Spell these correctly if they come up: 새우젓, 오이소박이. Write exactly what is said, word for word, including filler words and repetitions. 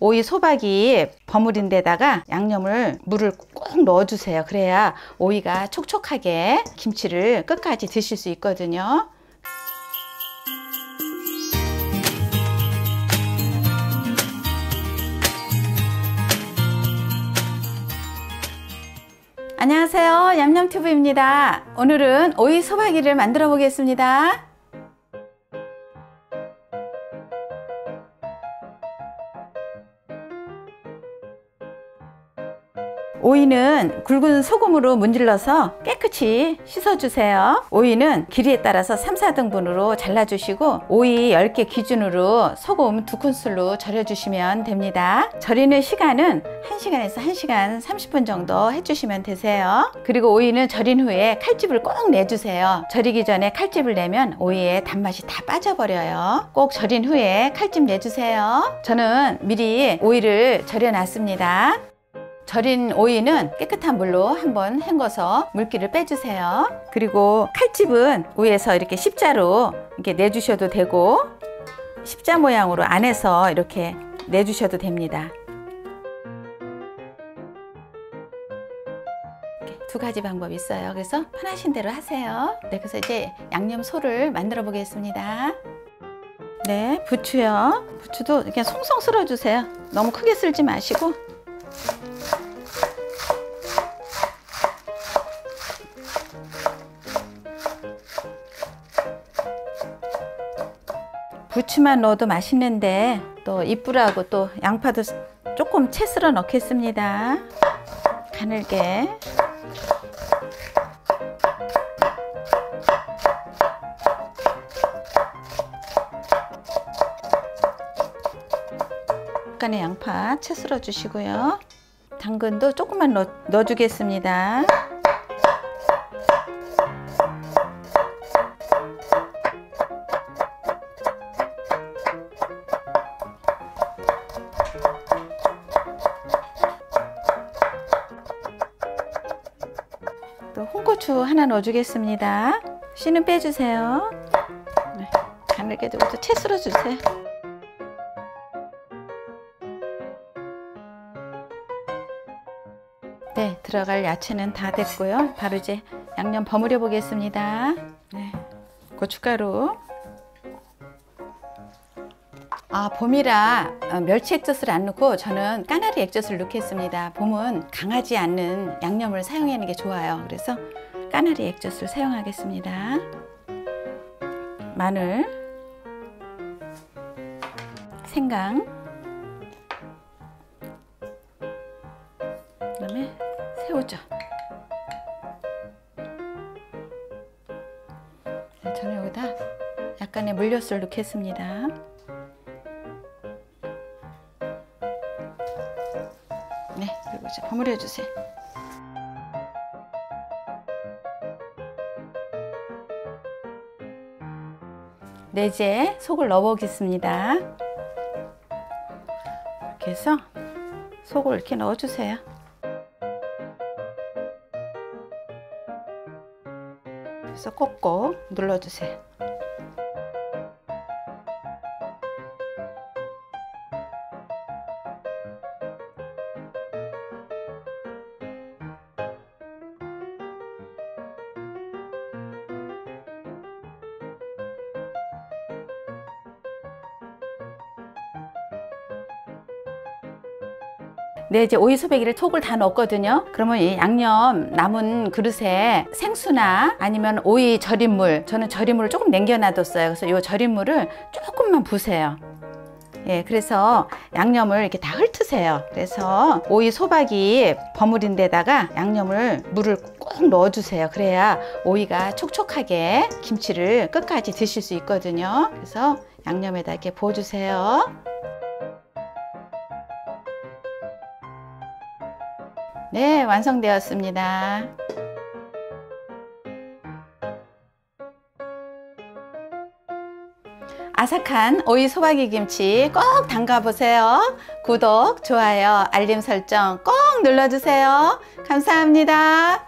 오이 소박이 버무린 데다가 양념을 물을 꼭 넣어주세요. 그래야 오이가 촉촉하게 김치를 끝까지 드실 수 있거든요. 안녕하세요, 얌얌튜브입니다. 오늘은 오이 소박이를 만들어 보겠습니다. 오이는 굵은 소금으로 문질러서 깨끗이 씻어주세요. 오이는 길이에 따라서 삼, 사등분으로 잘라주시고 오이 열 개 기준으로 소금 두 큰술로 절여주시면 됩니다. 절이는 시간은 한 시간에서 한 시간 삼십 분 정도 해주시면 되세요. 그리고 오이는 절인 후에 칼집을 꼭 내주세요. 절이기 전에 칼집을 내면 오이의 단맛이 다 빠져버려요. 꼭 절인 후에 칼집 내주세요. 저는 미리 오이를 절여놨습니다. 절인 오이는 깨끗한 물로 한번 헹궈서 물기를 빼주세요. 그리고 칼집은 위에서 이렇게 십자로 이렇게 내주셔도 되고 십자 모양으로 안에서 이렇게 내주셔도 됩니다. 두 가지 방법이 있어요. 그래서 편하신 대로 하세요. 네, 그래서 이제 양념소를 만들어 보겠습니다. 네, 부추요. 부추도 그냥 송송 썰어주세요. 너무 크게 썰지 마시고. 부추만 넣어도 맛있는데 또 이쁘라고 또 양파도 조금 채 썰어 넣겠습니다. 가늘게. 약간의 양파 채 썰어 주시고요. 당근도 조금만 넣, 넣어주겠습니다. 또 홍고추 하나 넣어주겠습니다. 씨는 빼주세요. 네, 가늘게 두고 또 채 썰어주세요. 네, 들어갈 야채는 다 됐고요. 바로 이제 양념 버무려 보겠습니다. 네, 고춧가루. 아, 봄이라 멸치 액젓을 안 넣고 저는 까나리 액젓을 넣겠습니다. 봄은 강하지 않는 양념을 사용하는 게 좋아요. 그래서 까나리 액젓을 사용하겠습니다. 마늘, 생강, 그다음에 새우젓. 네, 저는 여기다 약간의 물엿을 넣겠습니다. 네, 그리고 이제 버무려 주세요. 네, 이제 속을 넣어 보겠습니다. 이렇게 해서 속을 이렇게 넣어 주세요. 그래서 꼭꼭 눌러주세요. 네, 이제 오이 소박이를 속을 다 넣었거든요. 그러면 이 양념 남은 그릇에 생수나 아니면 오이 절인 물, 저는 절인 물을 조금 남겨놔뒀어요. 그래서 이 절인 물을 조금만 부으세요. 예, 그래서 양념을 이렇게 다 흩으세요. 그래서 오이 소박이 버무린 데다가 양념을 물을 꼭 넣어주세요. 그래야 오이가 촉촉하게 김치를 끝까지 드실 수 있거든요. 그래서 양념에다 이렇게 부어주세요. 네, 완성되었습니다. 아삭한 오이 소박이 김치 꼭 담가보세요. 구독, 좋아요, 알림 설정 꼭 눌러주세요. 감사합니다.